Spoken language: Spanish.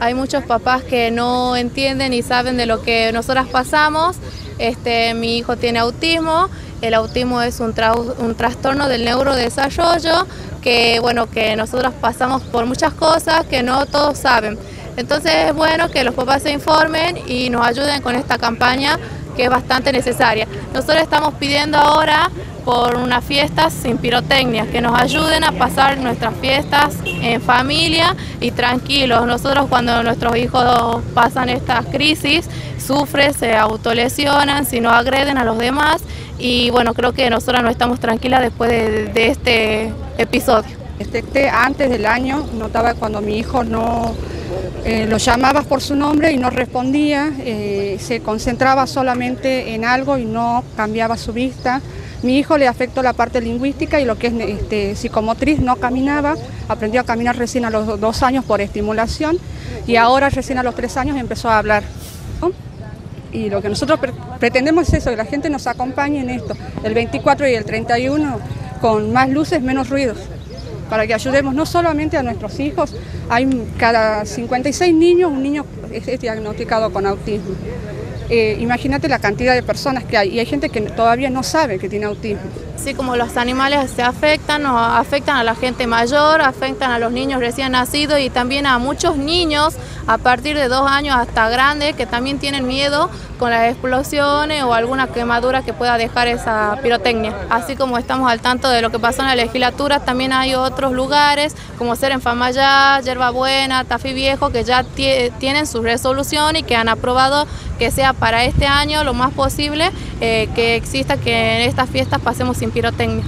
Hay muchos papás que no entienden y saben de lo que nosotras pasamos. Mi hijo tiene autismo. El autismo es un trastorno del neurodesarrollo que nosotros pasamos por muchas cosas que no todos saben. Entonces es bueno que los papás se informen y nos ayuden con esta campaña que es bastante necesaria. Nosotros estamos pidiendo ahora por unas fiestas sin pirotecnias, que nos ayuden a pasar nuestras fiestas en familia y tranquilos. Nosotros cuando nuestros hijos pasan estas crisis, sufren, se autolesionan, si no agreden a los demás y creo que nosotras no estamos tranquilas después de este episodio. Antes del año notaba cuando mi hijo no lo llamabas por su nombre y no respondía, se concentraba solamente en algo y no cambiaba su vista. Mi hijo le afectó la parte lingüística y lo que es psicomotriz, no caminaba, aprendió a caminar recién a los 2 años por estimulación y ahora recién a los 3 años empezó a hablar, ¿no? Y lo que nosotros pretendemos es eso, que la gente nos acompañe en esto, el 24 y el 31 con más luces, menos ruidos, para que ayudemos no solamente a nuestros hijos, hay cada 56 niños, un niño es diagnosticado con autismo. Imagínate la cantidad de personas que hay, y hay gente que todavía no sabe que tiene autismo. Así como los animales se afectan, nos afectan a la gente mayor, afectan a los niños recién nacidos y también a muchos niños a partir de 2 años hasta grandes que también tienen miedo con las explosiones o alguna quemadura que pueda dejar esa pirotecnia. Así como estamos al tanto de lo que pasó en la legislatura, también hay otros lugares como Ser en Famayá, Yerba Buena, Tafí Viejo, que ya tienen su resolución y que han aprobado que sea para este año lo más posible que exista que en estas fiestas pasemos sin pirotecnia.